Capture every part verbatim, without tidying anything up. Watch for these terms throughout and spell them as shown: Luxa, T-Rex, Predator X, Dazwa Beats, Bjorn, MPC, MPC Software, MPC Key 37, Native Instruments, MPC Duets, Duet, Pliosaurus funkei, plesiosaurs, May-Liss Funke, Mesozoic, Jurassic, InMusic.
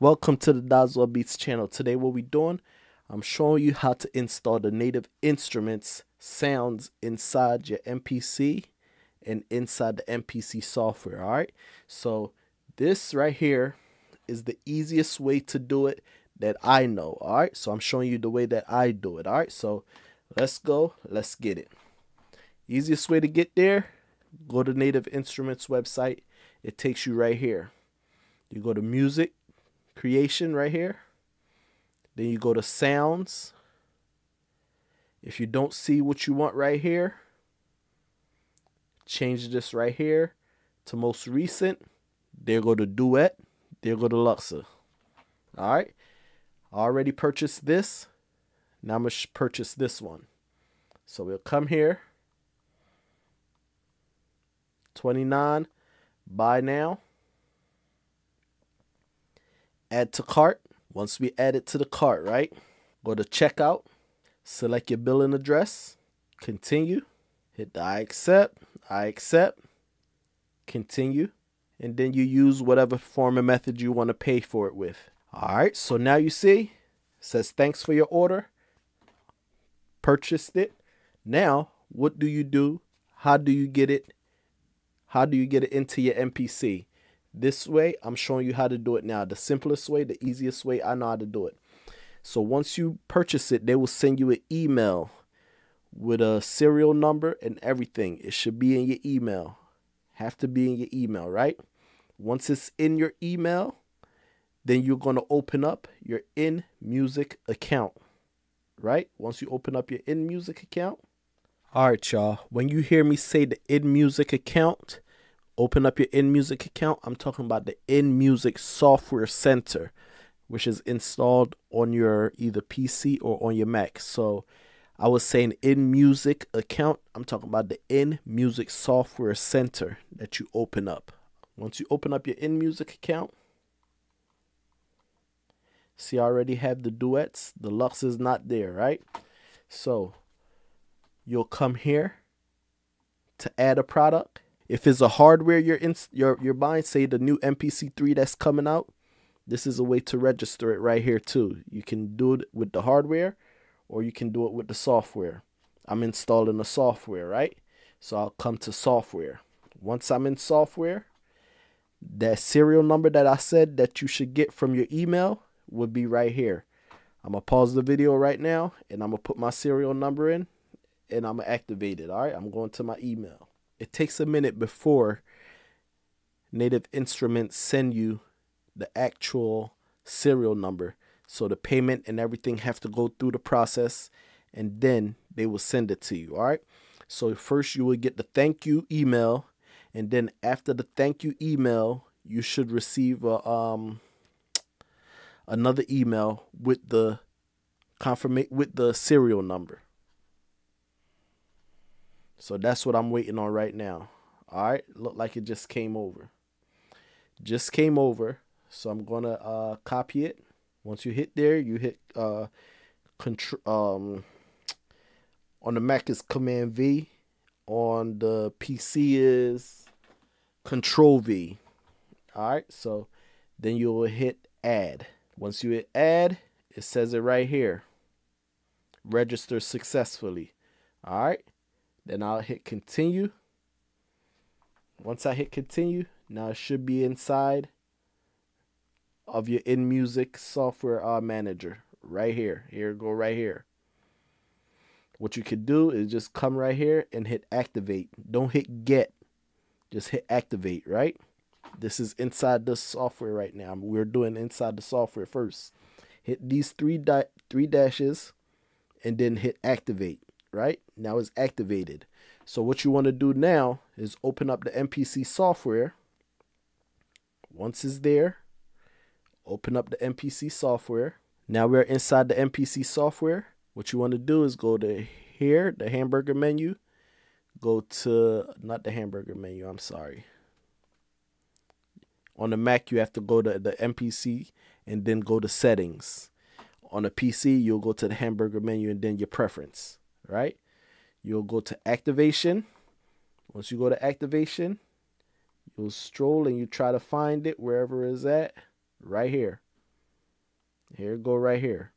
Welcome to the Dazwa Beats channel. Today what we're doing, I'm showing you how to install the Native Instruments sounds inside your M P C and inside the M P C software. Alright, so this right here is the easiest way to do it that I know. Alright, so I'm showing you the way that I do it. Alright, so let's go, let's get it. Easiest way to get there, go to Native Instruments website. It takes you right here. You go to Music, Creation right here, then you go to Sounds. If you don't see what you want right here, change this right here to Most Recent, there go to Duet, there go to Luxa. Alright, I already purchased this, now I'm going to purchase this one. So we'll come here, twenty-nine, buy now. Add to cart. Once we add it to the cart, right, go to checkout, select your billing address, continue, hit the I accept, I accept, continue, and then you use whatever form and method you want to pay for it with. Alright, so now you see, it says thanks for your order, purchased it. Now, what do you do? How do you get it? How do you get it into your M P C? This way, I'm showing you how to do it now. The simplest way, the easiest way, I know how to do it. So once you purchase it, they will send you an email with a serial number and everything. It should be in your email. Have to be in your email, right? Once it's in your email, then you're going to open up your InMusic account, right? Once you open up your InMusic account. All right, y'all. When you hear me say the InMusic account, open up your InMusic account. I'm talking about the InMusic Software Center, which is installed on your either P C or on your Mac. So I was saying InMusic account. I'm talking about the InMusic Software Center that you open up. Once you open up your InMusic account, see I already have the Duets. The Luxe is not there, right? So you'll come here to add a product. If it's a hardware you're, in, you're, you're buying, say the new M P C three that's coming out, this is a way to register it right here too. You can do it with the hardware or you can do it with the software. I'm installing the software, right? So I'll come to software. Once I'm in software, that serial number that I said that you should get from your email would be right here. I'm going to pause the video right now and I'm going to put my serial number in and I'm going to activate it. All right, I'm going to my email. It takes a minute before Native Instruments send you the actual serial number. So the payment and everything have to go through the process and then they will send it to you. All right. So first you will get the thank you email. And then after the thank you email, you should receive a, um, another email with the confirm with the serial number. So that's what I'm waiting on right now. All right, look like it just came over. Just came over, so I'm gonna uh, copy it. Once you hit there, you hit uh, control. Um, on the Mac is Command V, on the P C is Control V. All right, so then you will hit Add. Once you hit Add, it says it right here. Register successfully. All right. Then I'll hit continue. Once I hit continue, now it should be inside of your InMusic software uh, manager right here. Here, go right here. What you could do is just come right here and hit activate. Don't hit get, just hit activate, right? This is inside the software right now. We're doing inside the software first. Hit these three, di three dashes and then hit activate. Right now it's activated. So what you want to do now is open up the M P C software. Once it's there, open up the M P C software. Now we're inside the M P C software. What you want to do is go to here, the hamburger menu. Go to not the hamburger menu. I'm sorry. On the Mac, you have to go to the M P C and then go to settings. On a P C, you'll go to the hamburger menu and then your preference. Right, you'll go to activation. Once you go to activation, you'll stroll and you try to find it wherever it's at, right here. Here it go right here.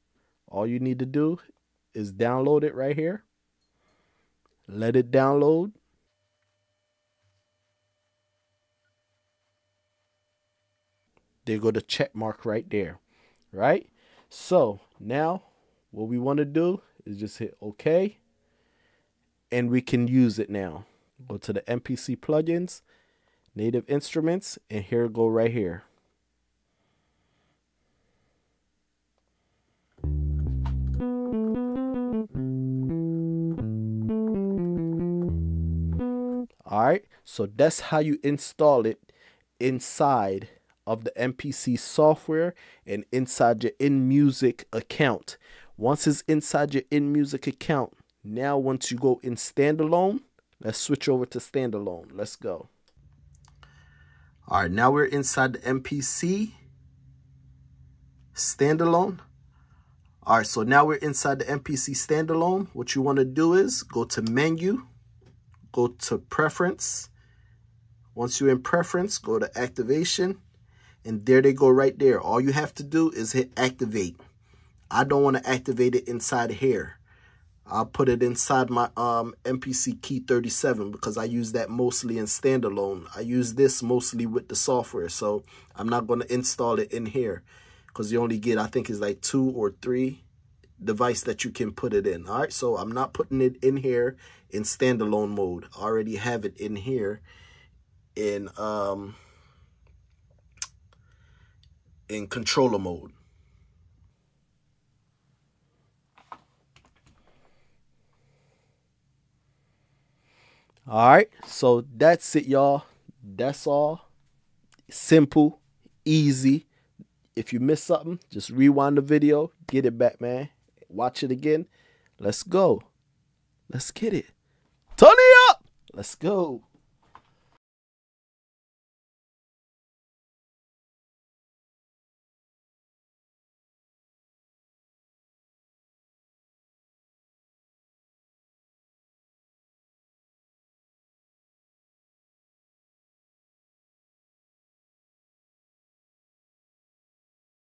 All you need to do is download it right here. Let it download. There go the check mark right there, right? So now what we want to do is just hit OK, and we can use it now. Go to the M P C plugins, Native Instruments, and here go right here. All right, so that's how you install it inside of the M P C software and inside your InMusic account. Once it's inside your InMusic account, now once you go in standalone, let's switch over to standalone. Let's go. All right, now we're inside the M P C standalone. All right, so now we're inside the M P C standalone. What you want to do is go to menu, go to preference. Once you're in preference, go to activation, and there they go right there. All you have to do is hit activate. I don't want to activate it inside here. I'll put it inside my um, M P C Key thirty-seven because I use that mostly in standalone. I use this mostly with the software, so I'm not going to install it in here because you only get, I think, is like two or three device that you can put it in. All right, so I'm not putting it in here in standalone mode. I already have it in here in um, in controller mode. All right, so that's it, y'all. That's all. Simple, easy. If you miss something, just rewind the video, get it back, man. Watch it again. Let's go. Let's get it. Turn it up. Let's go.